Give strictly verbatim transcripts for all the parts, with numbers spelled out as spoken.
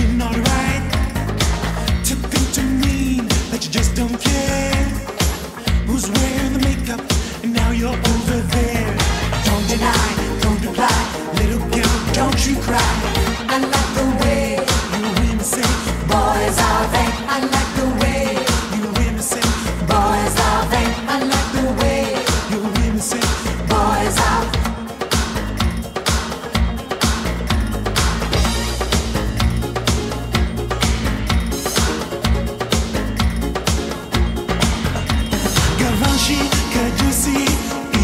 you're not right to think to mean that you just don't care who's wearing the makeup, and now you're over there. Don't deny, don't reply, little girl, don't you cry. I like the way you women say boys are vain. I like the way you women say boys are vain. I like the way you women say boys are vain. Could you see,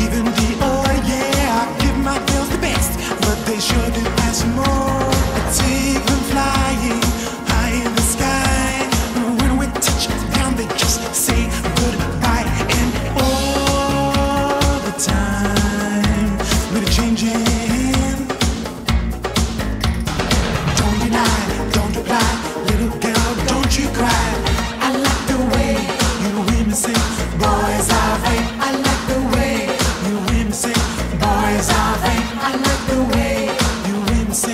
even the oh yeah, I give my girls the best, but they sure do ask for more. I take them flying high in the sky, and when we touch down they just say goodbye. And all the time we're changing. Don't deny, don't reply, little girl, don't you cry. I like the way you women say boys are. I like the way you women say boys are vain. I like the way you women say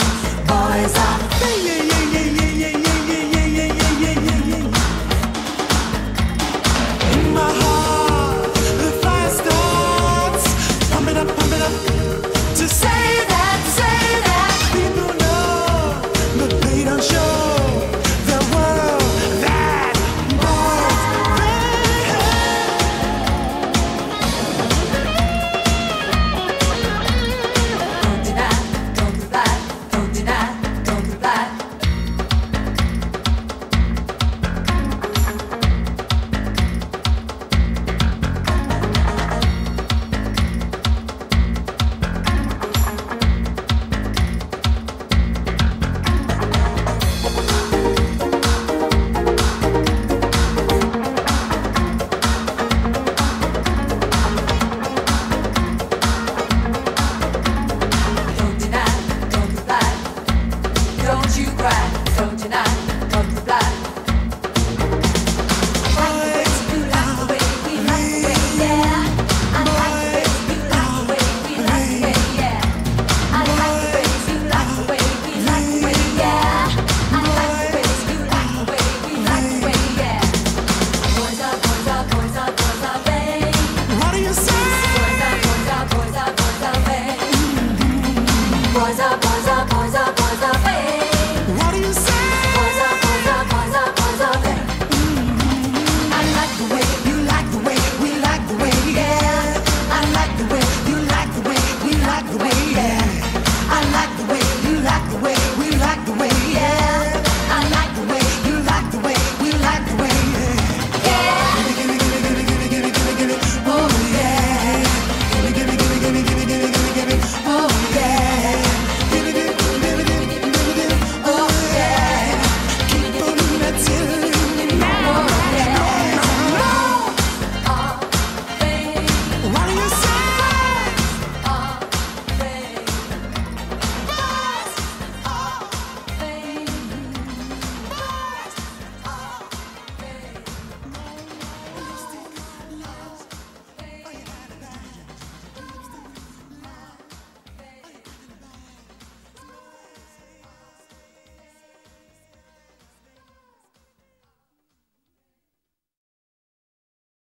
boys are vain. Yeah, yeah, yeah, yeah, yeah, yeah, yeah, yeah, yeah. In my heart, the fire starts. Pump it up, pump it up. To say that, say that people know, but they don't show.